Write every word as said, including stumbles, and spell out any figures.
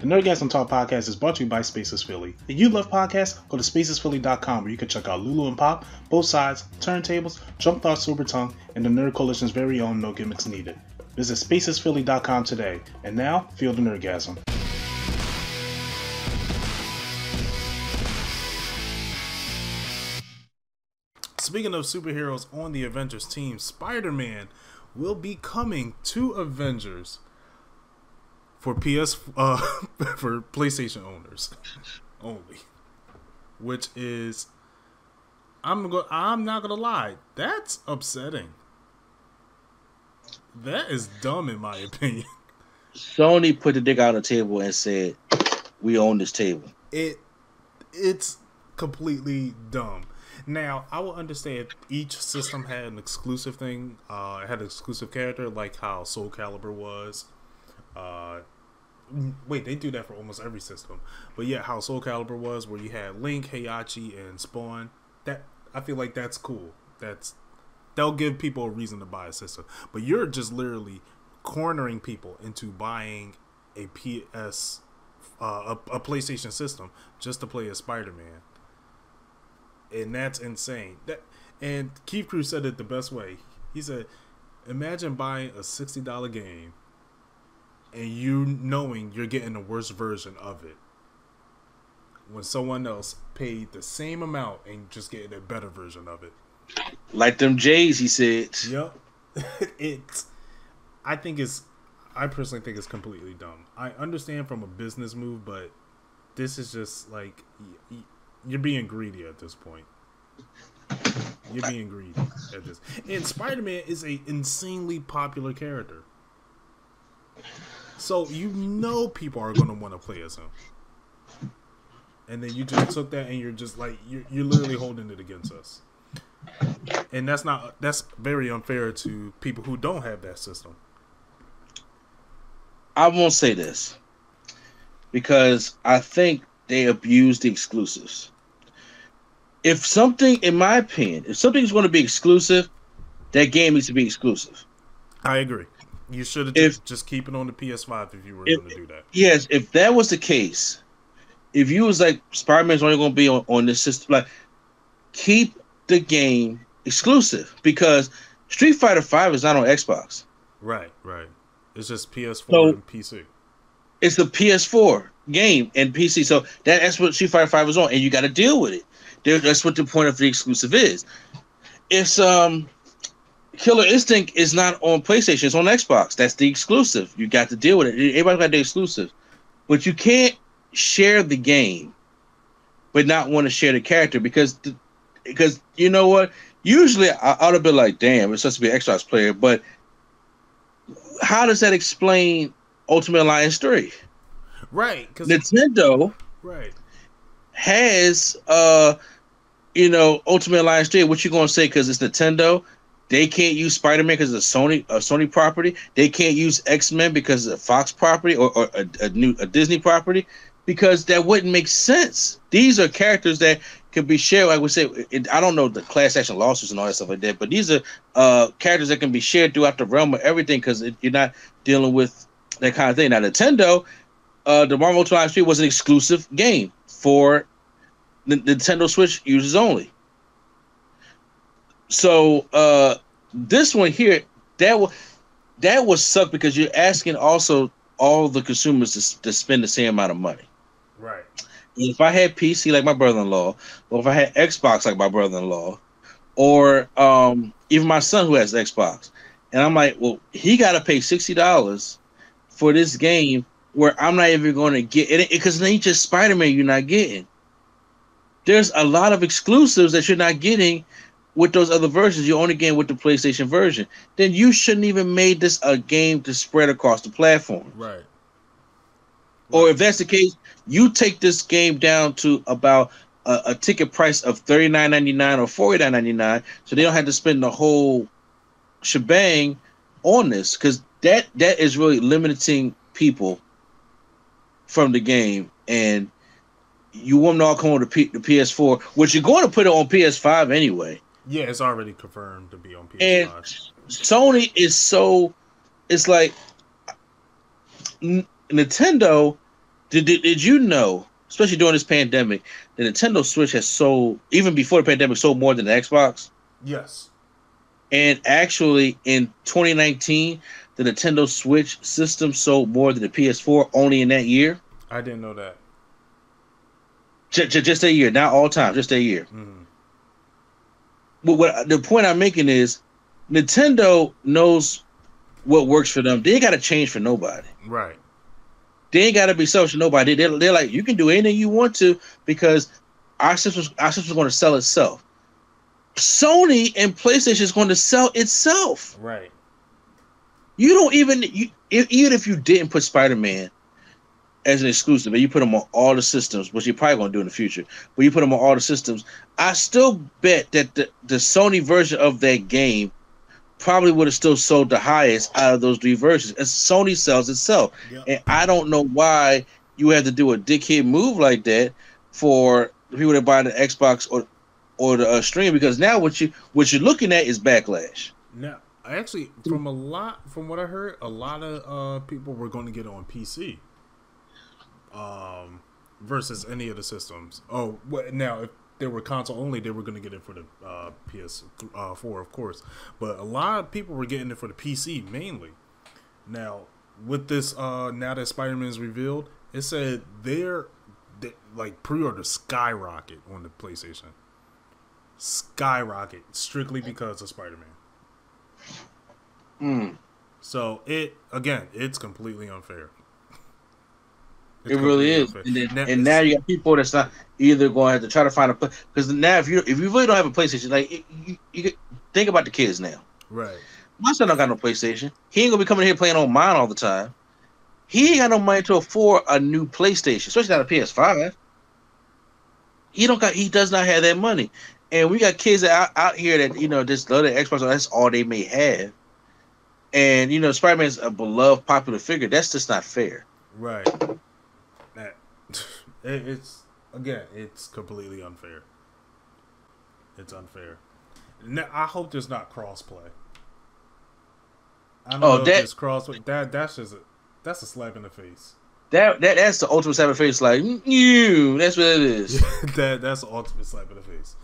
The Nerdgasm Talk Podcast is brought to you by Spaces Philly. If you love podcasts, go to spaces philly dot com where you can check out Lulu and Pop, Both Sides, Turntables, Jump Thought, Super Tongue, and the Nerd Coalition's very own No Gimmicks Needed. Visit spaces philly dot com today. And now, feel the Nerdgasm. Speaking of superheroes on the Avengers team, Spider-Man will be coming to Avengers for P S uh, for PlayStation owners only, which is I'm go I'm not gonna lie, that's upsetting. That is dumb in my opinion. Sony put the dick out on the table and said, "We own this table." It it's completely dumb. Now, I will understand if each system had an exclusive thing, uh, had an exclusive character, like how Soul Calibur was. Uh, wait, they do that for almost every system. But yeah, how Soul Calibur was, where you had Link, Heihachi, and Spawn. That I feel like that's cool. That's They'll give people a reason to buy a system. But you're just literally cornering people into buying a P S, uh, a, a PlayStation system just to play as Spider-Man. And that's insane. That, and Keith Cruz said it the best way. He said, imagine buying a sixty dollar game and you knowing you're getting the worst version of it when someone else paid the same amount and just getting a better version of it. Like them J's, he said. Yep. It's, I think it's, I personally think it's completely dumb. I understand from a business move, but this is just like... He, You're being greedy at this point. You're being greedy at this. And Spider-Man is an insanely popular character. So you know people are going to want to play as him. And then you just took that and you're just like, you're, you're literally holding it against us. And that's not, that's very unfair to people who don't have that system. I won't say this. Because I think they abuse the exclusives. If something, in my opinion, if something's going to be exclusive, that game needs to be exclusive. I agree. You should have if, just keep it on the P S five if you were if, going to do that. Yes, if that was the case, if you was like, Spider-Man's only going to be on, on this system, like, keep the game exclusive because Street Fighter Five is not on Xbox. Right, right. It's just P S four so, and P C. It's the P S four game and P C, so that, that's what Street Fighter Five is on, and you got to deal with it. There, that's what the point of the exclusive is. It's um, Killer Instinct is not on PlayStation; it's on Xbox. That's the exclusive. You got to deal with it. Everybody got the exclusive, but you can't share the game, but not want to share the character because the, because you know what? Usually, I ought to be like, damn, it's supposed to be an Xbox player, but how does that explain Ultimate Alliance three? Right, 'cause Nintendo right. has, uh, you know, Ultimate Alliance three. What you gonna say? Because it's Nintendo, they can't use Spider-Man because it's a Sony, a Sony property. They can't use X-Men because it's a Fox property or, or a, a new a Disney property because that wouldn't make sense. These are characters that could be shared. Like we said, it, I don't know the class action lawsuits and all that stuff like that, but these are uh, characters that can be shared throughout the realm of everything because you're not dealing with that kind of thing. Now, Nintendo. Uh, the Marvel Twilight Street was an exclusive game for the Nintendo Switch users only. So uh, this one here, that will that will suck because you're asking also all the consumers to, to spend the same amount of money. Right. And if I had P C like my brother-in-law, or if I had Xbox like my brother-in-law, or um, even my son who has Xbox, and I'm like, well, he got to pay sixty dollars for this game. Where I'm not even going to get it because it ain't just Spider-Man you're not getting. There's a lot of exclusives that you're not getting with those other versions. You're only getting with the PlayStation version. Then you shouldn't even made this a game to spread across the platform. Right. right. Or if that's the case, you take this game down to about a, a ticket price of thirty-nine ninety-nine or forty-nine ninety-nine, so they don't have to spend the whole shebang on this because that that is really limiting people from the game, and you want them to all come on the, P the P S four, which you're going to put it on P S five anyway. Yeah, it's already confirmed to be on P S five. And Sony is so... It's like... N Nintendo Did, did did you know, especially during this pandemic, the Nintendo Switch has sold, even before the pandemic, sold more than the Xbox? Yes. And actually, in twenty nineteen, the Nintendo Switch system sold more than the P S four only in that year. I didn't know that. Just, just that year, not all time, just that year. Mm. But what the point I'm making is, Nintendo knows what works for them. They ain't got to change for nobody. Right. They ain't got to be selfish to nobody. They, they're, they're like, you can do anything you want to because our system's, our system's going to sell itself. Sony and PlayStation is going to sell itself. Right. You don't even, you, even if you didn't put Spider-Man as an exclusive, and you put them on all the systems, which you're probably going to do in the future, but you put them on all the systems, I still bet that the, the Sony version of that game probably would have still sold the highest out of those three versions. And Sony sells itself. Yep. And I don't know why you have to do a dickhead move like that for people that buy the Xbox or or the uh, stream, because now what you what you're looking at is backlash. No, actually, from a lot from what I heard, a lot of uh, people were going to get on P C um, versus any of the systems. Oh, now if they were console only, they were going to get it for the uh, P S four, of course. But a lot of people were getting it for the P C mainly. Now with this, uh, now that Spider-Man's revealed, it said their they, like pre-order skyrocket on the PlayStation. Skyrocket strictly because of Spider-Man. Mm. So it again, it's completely unfair. It's it really is, unfair. and, then, now, and now you got people that's not either going to have to try to find a place, because now if you if you really don't have a PlayStation, like it, you, you think about the kids now. Right, my son don't got no PlayStation. He ain't gonna be coming here playing on mine all the time. He ain't got no money to afford a new PlayStation, especially not a P S five. He don't got. He does not have that money. And we got kids out, out here that, you know, just love the Xbox. That's all they may have. And, you know, Spider-Man's a beloved, popular figure. That's just not fair. Right. That, it's, again, it's completely unfair. It's unfair. Now, I hope there's not crossplay. I don't oh, know that, if there's crossplay. That, that's just a, that's a slap in the face. That, that That's the ultimate slap in the face. Like, you, that's what it is. that That's the ultimate slap in the face.